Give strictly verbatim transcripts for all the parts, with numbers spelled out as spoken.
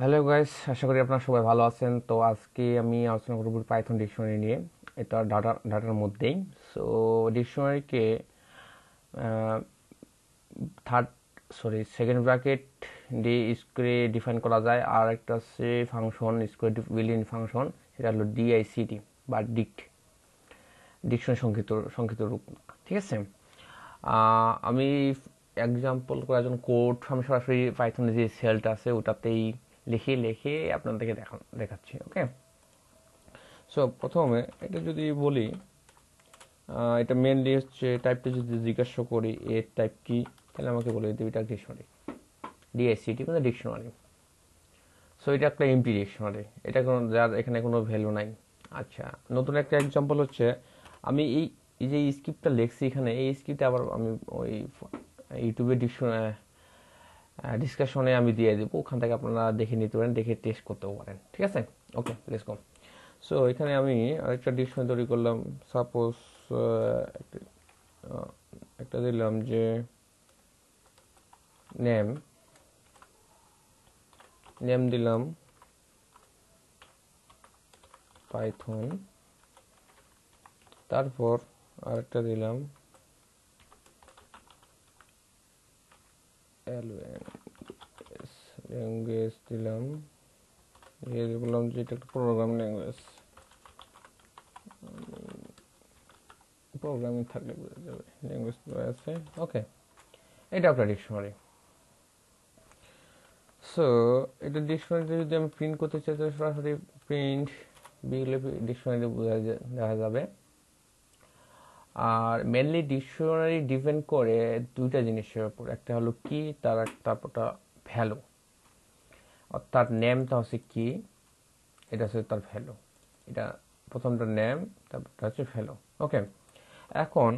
Hello guys, আশা করি আপনারা সবাই ভালো আছেন। তো আজকে আমি আলোচনা করব পাইথন ডিকশনারি নিয়ে। এটা ডাটা ডাটার মধ্যেই। সো ডিকশনারিকে third sorry second bracket d স্কোয়ারে ডিফাইন করা যায়। আর একটা সে ফাংশন স্কোয়ার বিলিয়ন ফাংশন, সেটা হলো ডিআইসিটি বা ডিক, ডিকশনারি সংক্ষিপ্ত সংক্ষিপ্ত রূপ। ঠিক আছে, আমি এক্সাম্পল করার জন্য কোড আমি সরাসরি পাইথনের যে সেলটা আছে ওটাতেই লিখে লিখে আপনাদেরকে দেখা দেখাচ্ছি। ওকে, সো প্রথমে এটা যদি বলি, এটা মেনলি হচ্ছে টাইপটা যদি জিজ্ঞাসা করি এর টাইপ কি, তাহলে আমাকে বলে দিতে এটা ডিকশনারি, ডিআইসিটি মানে ডিকশনারি। সো এটা একটা এমটি ডিকশনারি, এটা কোনো যার এখানে কোনো ভ্যালু নাই। আচ্ছা, নতুন একটা এক্সাম্পল হচ্ছে আমি এই যে স্ক্রিপ্টটা লিখছি এখানে, এই স্ক্রিপ্টটা আবার আমি ওই ইউটিউবে ডিকশনারি ডিসকাশনে আমি দিয়ে দেবো, ওখান থেকে আপনারা দেখে নিতে পারেন, দেখে টেস্ট করতেও পারেন। ঠিক আছে, ওকে লেটস গো। সো এখানে আমি আরেকটা ডিকশনারি তৈরি করলাম। সাপোজ একটা দিলাম যে নেম, নেম দিলাম পাইথন, তারপর আরেকটা দিলাম ল্যাঙ্গুয়েজ, দিলাম বললাম যে এটা একটা প্রোগ্রাম ল্যাঙ্গুয়েজ, প্রোগ্রামিং থাকলে বোঝা যাবে ল্যাঙ্গুয়েজ আছে। ওকে, এটা একটা ডিকশনারি। সো এটা ডিকশনারিতে যদি আমি প্রিন্ট করতে চাই, তাহলে সরাসরি প্রিন্ট বিগুলো ডিকশনারি বোঝা দেখা যাবে। আর মেনলি ডিকশনারি ডিপেন্ড করে দুইটা জিনিসের উপর, একটা হলো কি, তার তারপরটা ভ্যালু, অর্থাৎ নেমটা হচ্ছে কি, এটা হচ্ছে তার ভ্যালু। এটা প্রথমটা নেম, তারপরটা হচ্ছে ভ্যালু। ওকে, এখন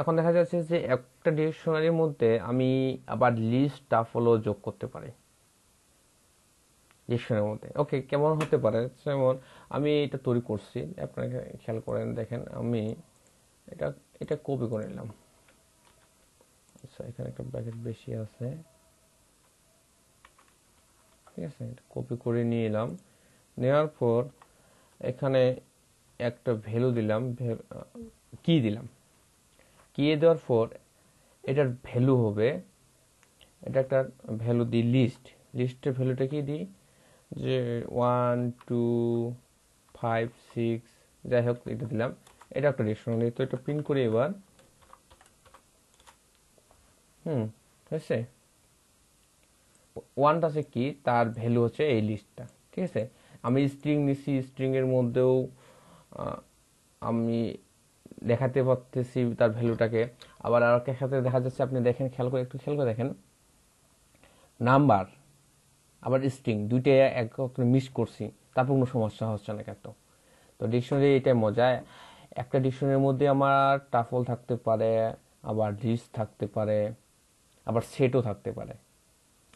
এখন দেখা যাচ্ছে যে একটা ডিকশনারির মধ্যে আমি আবার লিস্ট টাফলও যোগ করতে পারি ডিকশনারির মধ্যে। ওকে, কেমন হতে পারে, যেমন আমি এটা তৈরি করছি, আপনারা খেয়াল করেন, দেখেন আমি এটা এটা কপি করে নিলাম। আচ্ছা, এখানে একটা ব্র্যাকেট বেশি আছে, ঠিক আছে, এটা কপি করে নিয়ে এলাম। নেওয়ার পর এখানে একটা ভ্যালু দিলাম, কি দিলাম, কি দেওয়ার পর এটার ভ্যালু হবে, এটা একটা ভ্যালু দিই লিস্ট, লিস্টের ভ্যালুটা কি দিই যে ওয়ান টু ফাইভ সিক্স যাই হোক এটা দিলাম। এটা একটা ডিকশনারি, তো এটা প্রিন্ট করি এবার। হুম, হয়েছে। ওয়ানটা আছে কি, তার ভ্যালু হচ্ছে এই লিস্টটা। ঠিক আছে, আমি স্ট্রিং নিচ্ছি, স্ট্রিংয়ের মধ্যেও আমি দেখাতে পারতেছি তার ভ্যালুটাকে। আবার আর এক সাথে দেখা যাচ্ছে, আপনি দেখেন, খেয়াল করে একটু খেয়াল করে দেখেন, নাম্বার আবার স্ট্রিং দুইটা এক মিস করছি, তারপর কোনো সমস্যা হচ্ছে না কেন। তো ডিকশনারি এটাই মজা, একটা ডিকশনারির মধ্যে আমার টাফল থাকতে পারে, আবার লিস্ট থাকতে পারে, আবার সেটও থাকতে পারে,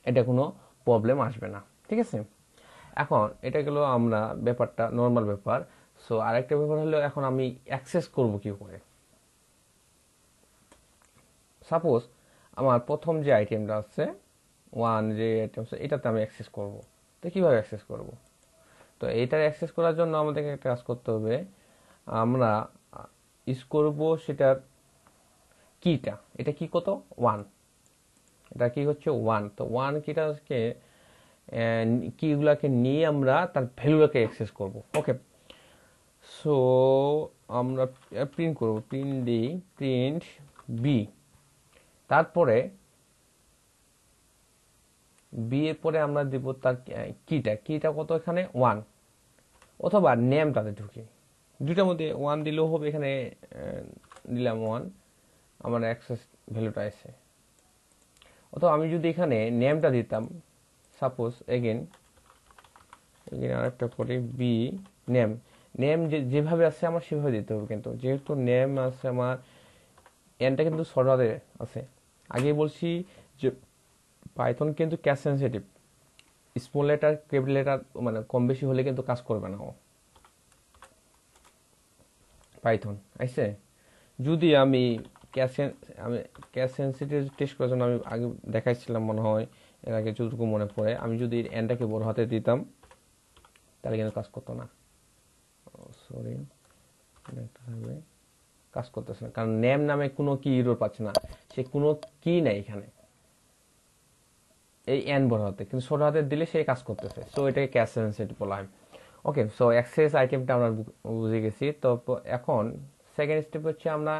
এটা কোনো প্রবলেম আসবে না। ঠিক আছে, এখন এটা গেলো আমরা ব্যাপারটা নর্মাল ব্যাপার। সো আরেকটা ব্যাপার হলো, এখন আমি অ্যাক্সেস করব কি করে। সাপোজ আমার প্রথম যে আইটেমটা আছে ওয়ান, যে আইটেম এটাতে আমি অ্যাক্সেস করব, তো কীভাবে অ্যাক্সেস করব। তো এটার অ্যাক্সেস করার জন্য আমাদেরকে একটা কাজ করতে হবে, আমরা ইউজ করব সেটার কিটা। এটা কি কত, ওয়ান, এটা কি হচ্ছে ওয়ান। তো ওয়ান কিটাকে কিগুলাকে নিয়ে আমরা তার ভ্যালুটাকে অ্যাক্সেস করব। ওকে, সো আমরা প্রিন্ট করব, প্রিন্ট ডি প্রিন্ট বি, তারপরে বি এর পরে আমরা দিব তার কিটা, কিটা কত এখানে ওয়ান, অথবা নেমটাতে ঢুকি, দুইটার মধ্যে ওয়ান দিলেও হবে। এখানে দিলাম ওয়ান, আমার অ্যাক্সেস ভ্যালুটা এসে। অথবা আমি যদি এখানে নেমটা দিতাম, সাপোজ এগেন এগেন আর একটা করে বি নেম, নেম যে যেভাবে আছে আমার সেভাবে দিতে হবে, কিন্তু যেহেতু নেম আছে আমার এনটা কিন্তু সর্টারে আছে। আগে বলছি যে পাইথন কিন্তু case sensitive, small letter capital letter মানে কম বেশি হলে কিন্তু কাজ করবে না ও পাইথন। আইসে যদি আমি ক্যাশ আমি ক্যাশ সেন্সিটিভ টেস্ট করার জন্য আমি আগে দেখাইছিলাম মনে হয়, এর আগে যতটুকু মনে পড়ে আমি যদি এনটাকে বড় হাতে দিতাম তাহলে কিন্তু কাজ করতো না, সরি কাজ করতেছে না, কারণ নেম নামে কোনো কি ইরোর পাচ্ছে না, সে কোনো কি নাই এখানে এই এন বড় হাতে, কিন্তু ছোট হাতে দিলে সে কাজ করতেছে। সো এটাকে ক্যাশন সেট বলা হয়। ওকে, সো অ্যাক্সেস আইটেমটা আমরা বুঝে গেছি। তো এখন সেকেন্ড স্টেপ হচ্ছে আমরা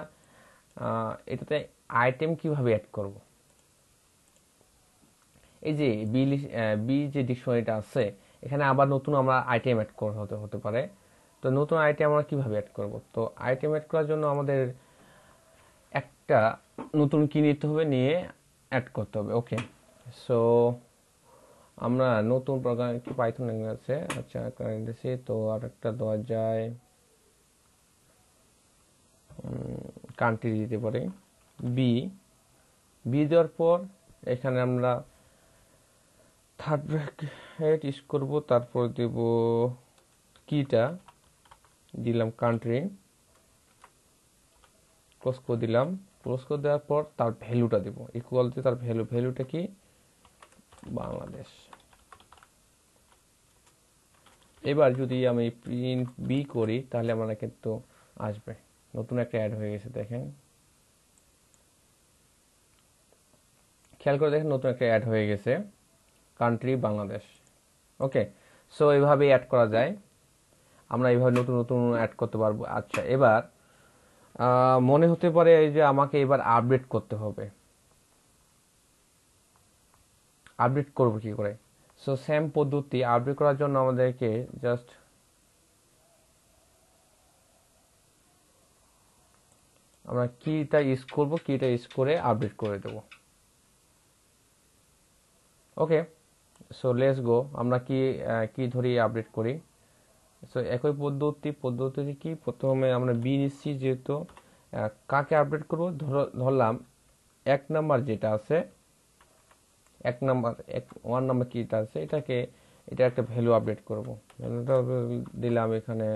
এটাতে আইটেম কিভাবে অ্যাড করব। এই যে বি বি যে ডিকশনারিটা আছে এখানে আবার নতুন আমরা আইটেম অ্যাড করা হতে হতে পারে। তো নতুন আইটেম আমরা কিভাবে অ্যাড করব, তো আইটেম অ্যাড করার জন্য আমাদের একটা নতুন কি নিতে হবে, নিয়ে অ্যাড করতে হবে। ওকে, সো আমরা নতুন প্রোগ্রাম কি পাইথন ল্যাঙ্গুয়েজ আছে, আচ্ছা দিয়েছি। তো আর একটা দেওয়া যায় কান্ট্রি দিতে পারি, বি বি দেওয়ার পর এখানে আমরা থার্ড ব্র্যাকেট ইউজ করবো, তারপর দেব কিটা দিলাম কান্ট্রি, ক্লোজ করে দিলাম। ক্লোজ করে দেওয়ার পর তার ভ্যালুটা দেব ইকুয়াল দিয়ে, তার ভ্যালু ভ্যালুটা কি বাংলাদেশ। এবার যদি আমি প্রিন্ট বি করি তাহলে আমরা কিন্তু আসবে নতুন একটা অ্যাড হয়ে গেছে, দেখেন খেয়াল করে দেখেন নতুন একটা অ্যাড হয়ে গেছে কান্ট্রি বাংলাদেশ। ওকে, সো এইভাবে অ্যাড করা যায়, আমরা এইভাবে নতুন নতুন অ্যাড করতে পারবো। আচ্ছা, এবার মনে হতে পারে যে আমাকে এবার আপডেট করতে হবে, আপডেট করব কি করে। সো সেম পদ্ধতি আপডেট করার জন্য আমাদেরকে জাস্ট আমরা কিটা ইউজ করব, কিটা ইউজ করে আপডেট করে দেব। ওকে, সো লেটস গো, আমরা কি কি ধরি আপডেট করি। সো একই পদ্ধতি পদ্ধতিতে কি প্রথমে আমরা বি নিচ্ছি, যেহেতু কাকে আপডেট করব ধরলাম এক নাম্বার যেটা আছে, এক নাম্বার এক ওয়ান নাম্বার কিটা আছে এটাকে, এটা একটা ভ্যালু আপডেট করব। ভ্যালুটা দিলাম এখানে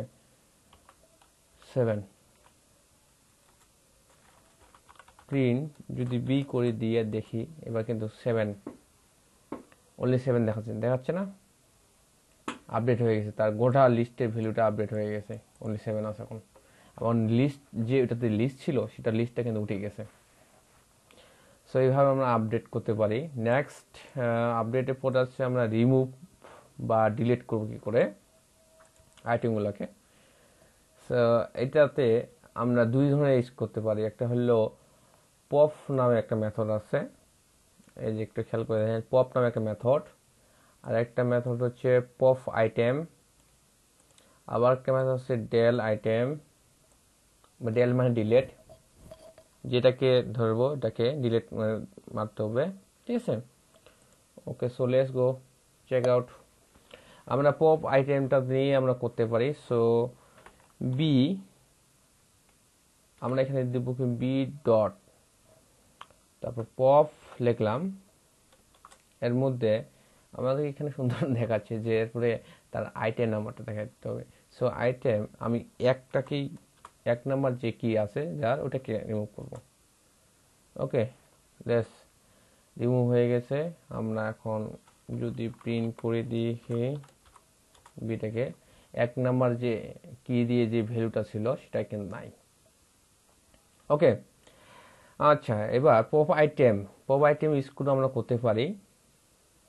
সেভেন। প্রিন্ট যদি বি করে দিয়ে দেখি এবার কিন্তু সেভেন, অনলি সেভেন দেখাচ্ছে, দেখাচ্ছে না আপডেট হয়ে গেছে, তার গোটা লিস্টের ভ্যালুটা আপডেট হয়ে গেছে, অনলি সেভেন আছে এখন। এখন লিস্ট যে এটাতে লিস্ট ছিল সেটা লিস্টটা কিন্তু উঠে গেছে। সো এইভাবে আমরা আপডেট করতে পারি। নেক্সট আপডেটের পর আসছে আমরা রিমুভ বা ডিলিট করবো কী করে আইটেমগুলোকে। সো এটাতে আমরা দুই ধরনের ইউজ করতে পারি, একটা হলো পপ নামে একটা মেথড আছে, এই যে একটু খেয়াল করে দেখেন পপ নামে একটা মেথড, আর একটা মেথড হচ্ছে পপ আইটেম, আবার একটা মেথড হচ্ছে ডেল আইটেম বা ডেল মানে ডিলেট, যেটাকে ধরবো এটাকে ডিলেট মারতে হবে, ঠিক আছে। Okay, so let's go check out. আমরা পপ আইটেমটা নিয়ে আমরা করতে পারি। সো বি আমরা এখানে দেবো কি বি ডট, তারপর পপ লিখলাম, এর মধ্যে আমাদের এখানে সুন্দর দেখাচ্ছে যে এরপরে তার আইটেম নাম্বারটা দেখা দিতে হবে। সো আইটেম আমি একটাকেই এক নাম্বার যে কি আছে যার ওটাকে রিমুভ করবো। ওকে, লেটস রিমুভ হয়ে গেছে। আমরা এখন যদি প্রিন্ট করে দিই বিটাকে, এক নাম্বার যে কি দিয়ে যে ভ্যালুটা ছিল সেটা কিন্তু নাই। ওকে, আচ্ছা এবার pop item pop item use করে আমরা করতে পারি।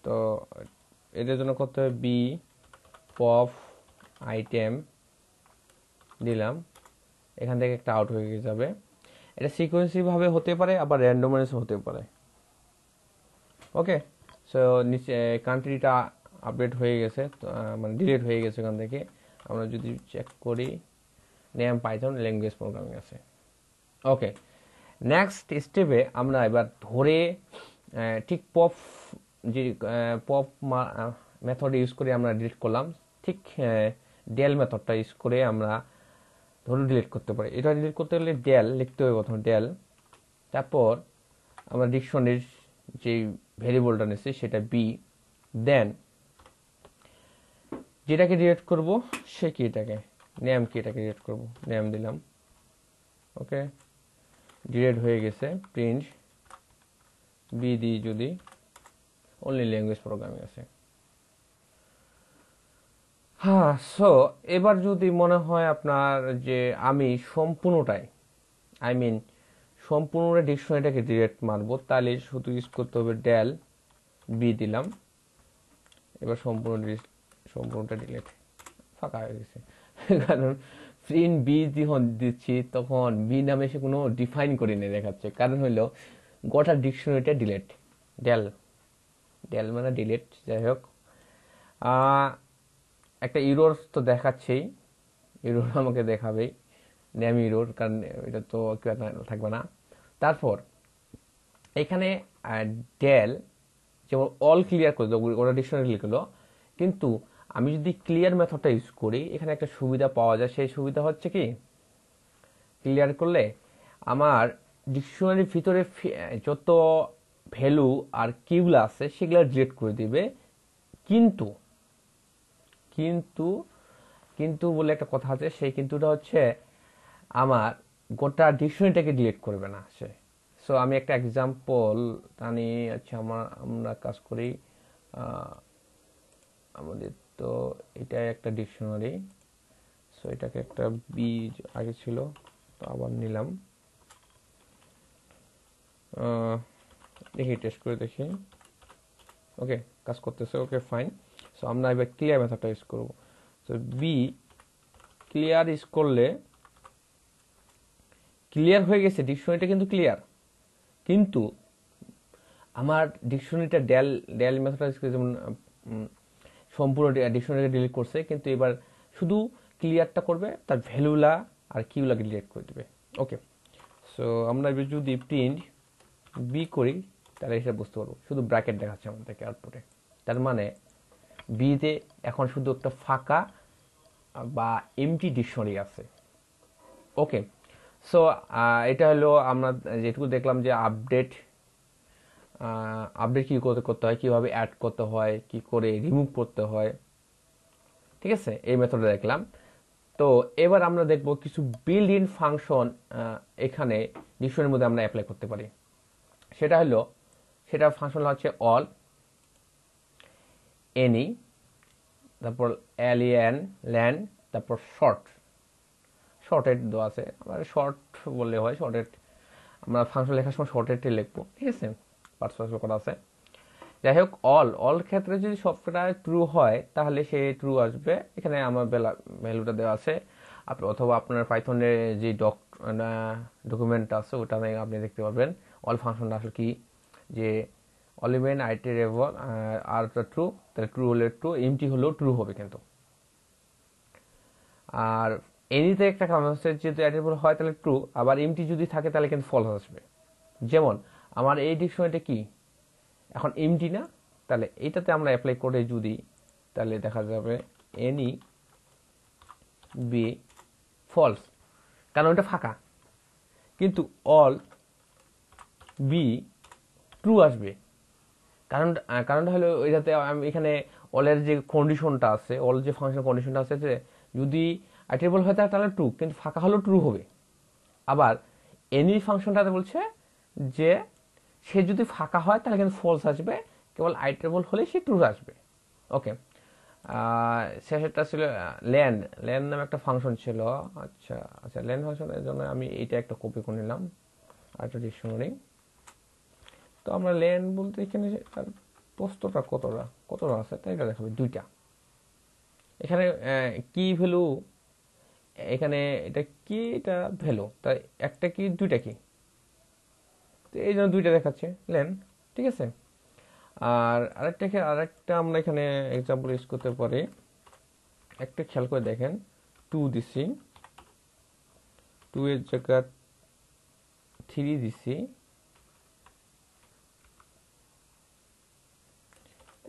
তো এটার জন্য করতে হবে বি পপ আইটেম দিলাম, এখান থেকে একটা আউট হয়ে যাবে। এটা সিকোয়েন্সিভাবে হতে পারে, আবার র্যান্ডমাইজও হতে পারে। ওকে, সো নিচে কান্ট্রিটা আপডেট হয়ে গেছে, মানে ডিলিট হয়ে গেছে। এখান থেকে আমরা যদি চেক করি নেম পাইথন ল্যাঙ্গুয়েজ প্রোগ্রামিং আছে। ওকে, নেক্সট স্টেপে আমরা এবার ধরে ঠিক পপ যে পপ মেথড ইউজ করে আমরা ডিলিট করলাম, ঠিক ডেল মেথডটা ইউজ করে আমরা ধরে ডিলিট করতে পারি। এটা ডিলিট করতে গেলে ডেল লিখতে হবে প্রথমে, ডেল, তারপর আমরা ডিকশনারির যে ভেরিয়েবলটা নিচ্ছি সেটা বি, দেন যেটাকে ডিলিট করব সে কি এটাকে নেম কি এটাকে ডিলিট করব, নেম দিলাম। ওকে, ডিলিট হয়ে গেছে। প্রিন্ট বি দিই যদি only language programming আছে। হ্যাঁ, সো এবার যদি মনে হয় আপনার যে আমি সম্পূর্ণটাই আই মিন সম্পূর্ণটা ডিকশনারিটাকে ডিরেক্ট মারবো, তাহলে শুধু ইউজ করতে হবে ডেল বি দিলাম, এবার সম্পূর্ণ সম্পূর্ণটা ডিলেট ফাঁকা হয়ে গেছে, কারণ প্রিন্ট বি যখন দিচ্ছি তখন বি নামে সে কোনো ডিফাইন করে নিয়ে দেখাচ্ছে, কারণ হইলো গোটা ডিকশনারিটা ডিলেট। ডেল ডেল মানে ডিলেট। যাই হোক, একটা ইউরোর তো দেখাচ্ছেই, ইউরোর আমাকে দেখাবেই, নেম ইউরোর, কারণ এটা তো কেউ থাকবে না। তারপর এখানে ডেল যেমন অল ক্লিয়ার করে দেবো, ওটা ডিকশনারি লিখলো, কিন্তু আমি যদি ক্লিয়ার মেথডটা ইউজ করি এখানে একটা সুবিধা পাওয়া যায়। সেই সুবিধা হচ্ছে কি, ক্লিয়ার করলে আমার ডিকশনারির ভিতরে যত ভ্যালু আর কিউগুলো আছে সেগুলো ডিলিট করে দিবে, কিন্তু কিন্তু কিন্তু বলে একটা কথা আছে, সেই কিন্তুটা হচ্ছে আমার গোটা ডিকশনারিটাকে ডিলিট করবে না সে। সো আমি একটা এক্সাম্পল তা নিয়ে আচ্ছা আমার আমরা কাজ করি, আমাদের তো এটা একটা ডিকশনারি, সো এটাকে একটা বি আগে ছিল তো আবার নিলাম, দেখি টেস্ট করে দেখি, ওকে কাজ করতেছে, ওকে ফাইন। সো আমরা এবার ক্লিয়ার মেথডটা ইউজ করবো, তো বি ক্লিয়ার ইউজ করলে ক্লিয়ার হয়ে গেছে ডিকশনারিটা, কিন্তু ক্লিয়ার কিন্তু আমার ডিকশনারিটা ডেল ডেল মেথডটা ইউজ করে যেমন সম্পূর্ণ ডিকশনারিটা ডিলিট করছে, কিন্তু এবার শুধু ক্লিয়ারটা করবে, তার ভ্যালুলা আর কিউলাকে ডিলিট করে দেবে। ওকে, সো আমরা এবার যদি প্রিন্ট বি করি তাহলে সেটা বুঝতে পারবো, শুধু ব্র্যাকেট দেখাচ্ছে আমাদেরকে আউটপুটে, তার মানে বিতে এখন শুধু একটা ফাঁকা বা এমটি ডিকশনারি আছে। ওকে, সো এটা হলো আমরা যেটুকু দেখলাম যে আপডেট আপডেট কী করতে করতে হয়, কীভাবে অ্যাড করতে হয়, কি করে রিমুভ করতে হয়, ঠিক আছে, এই মেথডটা দেখলাম। তো এবার আমরা দেখব কিছু বিল্ড ইন ফাংশন এখানে ডিকশনারির মধ্যে আমরা অ্যাপ্লাই করতে পারি। সেটা হলো সেটা ফাংশন হচ্ছে অল, এনি, তারপর অ্যালিয়ান ল্যান্ড, তারপর শর্ট শর্টেড দেওয়া আছে, আমরা শর্ট বললে হয়, শর্টেড আমরা ফাংশন লেখার সময় শর্টেডে লিখবো, ঠিক আছে, পার্সপেক্টিভ করা আছে। যাই হোক, অল অল ক্ষেত্রে যদি সবটা ট্রু হয় তাহলে সে ট্রু আসবে, এখানে আমার ভ্যালুটা দেওয়া আছে, অথবা আপনার পাইথনের যে ডক ডকুমেন্ট আছে ওটা নিয়ে আপনি দেখতে পারবেন অল ফাংশনটা আসলে কি, যে অল ইভেন আইটারেবল আর ট্রু, তাহলে ট্রু হলে ট্রু, এমটি হলেও ট্রু হবে কিন্তু। আর এনিতে একটা কারণ হচ্ছে যেহেতু আইটারেবল হয় তাহলে ট্রু, আবার এমটি যদি থাকে তাহলে কিন্তু ফলস আসবে। যেমন আমার এই ডিকশনারিটা কি এখন এমটি না, তাহলে এইটাতে আমরা অ্যাপ্লাই করে যদি তাহলে দেখা যাবে এনি বি ফলস, কারণ ওটা ফাঁকা, কিন্তু অল বি ট্রু আসবে, কারণ কারণটা হলো এটাতে আমি এখানে অলের যে কন্ডিশনটা আছে, অল যে ফাংশন কন্ডিশনটা আছে যে যদি আইটারেবল হয় তাহলে ট্রু, কিন্তু ফাঁকা হলেও ট্রু হবে। আবার এনি ফাংশনটাতে বলছে যে সে যদি ফাঁকা হয় তাহলে কিন্তু ফলস আসবে, কেবল আইটারেবল হলে সে ট্রু আসবে। ওকে, শেষেরটা ছিল ল্যান্ড, ল্যান্ড নামে একটা ফাংশন ছিল, আচ্ছা আচ্ছা ল্যান্ড ফাংশনের জন্য আমি এইটা একটা কপি করে নিলাম আরেকটা ডিকশনারি। তো আমরা ল্যান্ড বলতে এখানে তার প্রস্তটা কতটা কতটা আছে তাই এটা দেখাবে দুইটা, এখানে কি ভ্যালু, এখানে এটা কি, এটা ভ্যালু, তাই একটা কি দুইটা কি, তো এই জন্য দুইটা দেখাচ্ছে ল্যান্ড, ঠিক আছে। আর আরেকটা আরেকটা আমরা এখানে এক্সাম্পল ইউজ করতে পারি, একটা খেয়াল করে দেখেন টু দিছি, টু এর জায়গা থ্রি দিছি,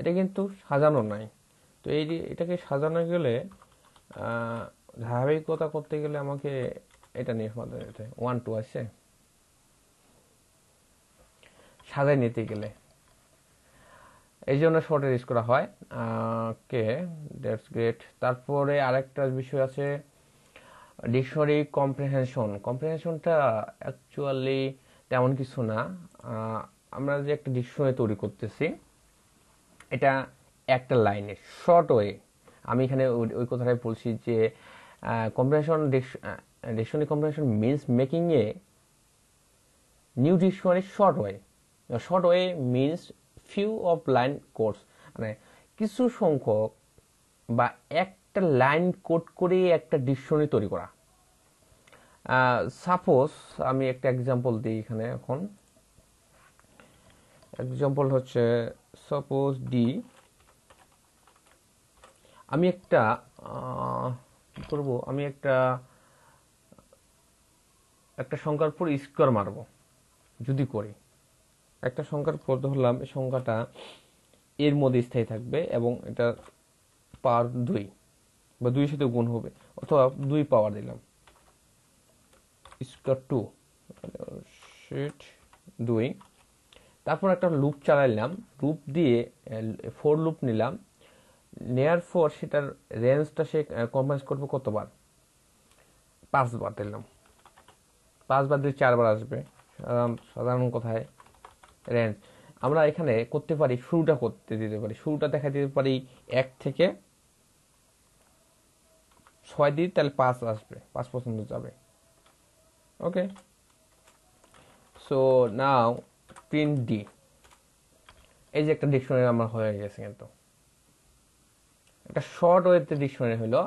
এটা কিন্তু সাজানো নাই, তো এই এটাকে সাজানো গেলে ধারাবাহিকতা করতে গেলে আমাকে এটা নিয়ে ওয়ান টু আছে সাজাই নিতে গেলে, এই জন্য শর্টের ইউজ করা হয়। Okay, that's great. তারপরে আরেকটা বিষয় আছে ডিকশনারি কম্প্রিহেনশন, কম্প্রিহেনশনটা অ্যাকচুয়ালি তেমন কিছু না, আমরা যে একটা ডিকশনারি তৈরি করতেছি এটা একটা লাইনে শর্ট ওয়ে। আমি এখানে ওই কথাটাই বলছি যে compression dictionary compression means making a new dictionary short way. Short way means few of line codes, মানে কিছু সংখ্যক বা একটা লাইন কোড করে একটা ডিকশনারি তৈরি করা। সাপোজ আমি একটা এক্সাম্পল দিই এখানে। এখন এক্সাম্পল হচ্ছে সাপোজ ডি, আমি একটা কি করবো, আমি একটা একটা সংখ্যার পর স্কোয়ার মারবো। যদি করি একটা সংখ্যার পর ধরলাম এই সংখ্যাটা এর মধ্যে স্থায়ী থাকবে এবং এটা পাওয়ার দুই বা দুইয়ের সাথে গুণ হবে, অথবা দুই পাওয়ার দিলাম স্কোয়ার টু সেট দুই। তারপর একটা লুপ চালাইলাম, লুপ দিয়ে ফোর লুপ নিলাম, নেয়ার ফোর সেটার রেঞ্জটা সে কম্প্রেস করবে কতবার, পাঁচবার দিলাম। পাঁচবার দিয়ে চারবার আসবে, সাধারণ কথায় রেঞ্জ। আমরা এখানে করতে পারি শুরুটা করতে দিতে পারি, শুরুটা দেখা দিতে পারি এক থেকে ছয় দিয়ে, তাহলে পাঁচ আসবে, পাঁচ পর্যন্ত যাবে। Okay, so now print D. এই যে একটা ডিকশনারি আমার হয়ে গেছে, কিন্তু একটা শর্ট ওয়েতে ডিকশনারি হলো।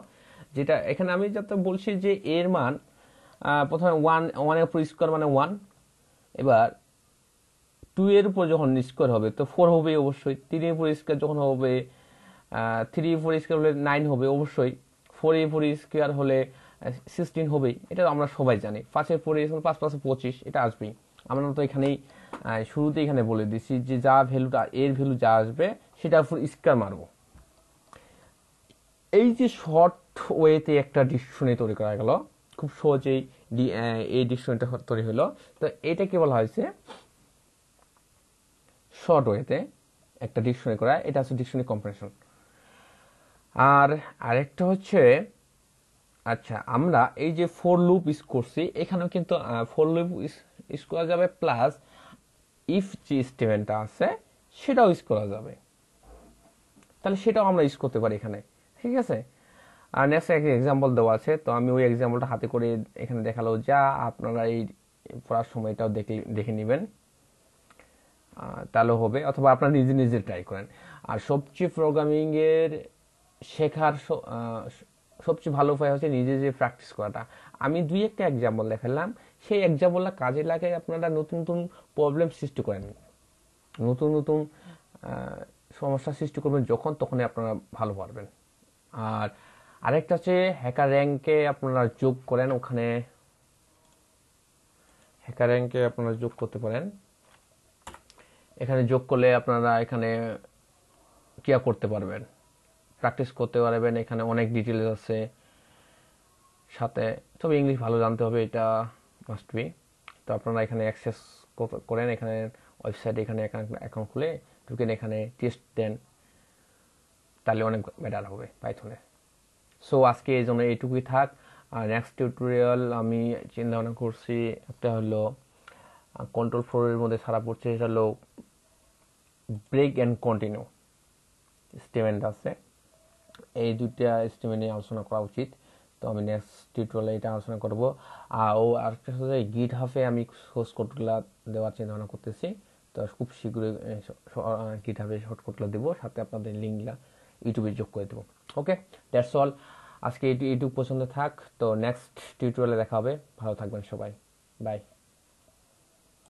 যেটা এখানে আমি যাতে বলছি যে এর মান প্রথমে ওয়ান ওয়ানের উপর স্কোয়ার মানে ওয়ান, এবার টু এর উপর যখন স্কোয়ার হবে তো ফোর হবে অবশ্যই, তিনের উপর স্কোয়ার যখন হবে থ্রি ফোর স্কোয়ার হলে নাইন হবে অবশ্যই, ফোর এর উপর স্কোয়ার হলে সিক্সটিন হবেই, এটা আমরা সবাই জানি। পাঁচের পরে পাঁচ পাঁচে পঁচিশ, এটা আসবেই। আমরা তো এখানেই শুরুতে এখানে বলে দিচ্ছি যে যা ভ্যালুটা এর ভ্যালু যা আসবে সেটার উপর স্কোয়ার মারবো। এই যে শর্ট ওয়েতে একটা ডিকশনারি তৈরি করা গেল, খুব সহজেই এই ডিকশনারিটা তৈরি হলো। তো এটা কি বলা হয়েছে শর্ট ওয়েতে একটা ডিকশনারি করা, এটা হচ্ছে ডিকশনারি কম্প্রেশন। আর আরেকটা হচ্ছে, আচ্ছা আমরা এই যে ফোর লুপ ইউজ করছি, এখানেও কিন্তু ফোর লুপ ইউজ করা যাবে, প্লাস ইফ যে স্টেটমেন্টটা আছে সেটাও ইউজ করা যাবে, তাহলে সেটাও আমরা ইউজ করতে পারি এখানে। ঠিক আছে, আর নেক্সট একটা এক্সাম্পল দেওয়া আছে, তো আমি ওই এক্সাম্পলটা হাতে করে এখানে দেখালো, যা আপনারা এই পড়ার সময়টাও দেখে দেখে নেবেন, তাহলে হবে, অথবা আপনারা নিজে নিজে ট্রাই করেন। আর সবচেয়ে প্রোগ্রামিংয়ের শেখার সবচেয়ে ভালো উপায় হচ্ছে নিজে যে প্র্যাকটিস করাটা। আমি দুই একটা এক্সাম্পল দেখালাম, সেই এক্সাম্পলটা কাজে লাগিয়ে আপনারা নতুন নতুন প্রবলেম সৃষ্টি করেন, নতুন নতুন সমস্যা সৃষ্টি করবেন, যখন তখনই আপনারা ভালো পারবেন। আর আরেকটা হচ্ছে হ্যাকার র্যাঙ্কে আপনারা যোগ করেন, ওখানে হ্যাকার র্যাঙ্কে আপনারা যোগ করতে পারেন। এখানে যোগ করলে আপনারা এখানে কিয়া করতে পারবেন, প্র্যাকটিস করতে পারবেন। এখানে অনেক ডিটেলস আছে, সাথে তবে ইংলিশ ভালো জানতে হবে, এটা মাস্ট বি। তো আপনারা এখানে অ্যাক্সেস করেন, এখানে ওয়েবসাইটে এখানে অ্যাকাউন্ট খুলে ঢুকেন, এখানে টেস্ট দেন, তাহলে অনেক বেটার হবে পাইথনে। সো আজকে এই জন্য এইটুকুই থাক। আর নেক্সট টিউটোরিয়াল আমি চিন্তা ভাবনা করছি, একটা হলো কন্ট্রোল ফ্লোরের মধ্যে সারা পড়ছে, সেটা হলো ব্রেক অ্যান্ড কন্টিনিউ স্টেটমেন্ট আছে, এই দুইটা স্টেটমেন্ট নিয়ে আলোচনা করা উচিত। তো আমি নেক্সট টিউটোরিয়ালে এটা আলোচনা করবো। আর ও আরেকটা হচ্ছে গিট হাফে আমি সোর্স কোডগুলো দেওয়ার চিন্তা ভাবনা করতেছি, তো খুব শীঘ্রই গিট হাফে শর্ট কোডগুলো দেবো, সাথে আপনাদের লিঙ্কগুলো ইউটিউবে যোগ করে দেবো। ওকে, দ্যাটস অল, আজকে এইটুকু পছন্দ থাক। তো নেক্সট টিউটোরিয়ালে দেখা হবে, ভালো থাকবেন সবাই, বাই।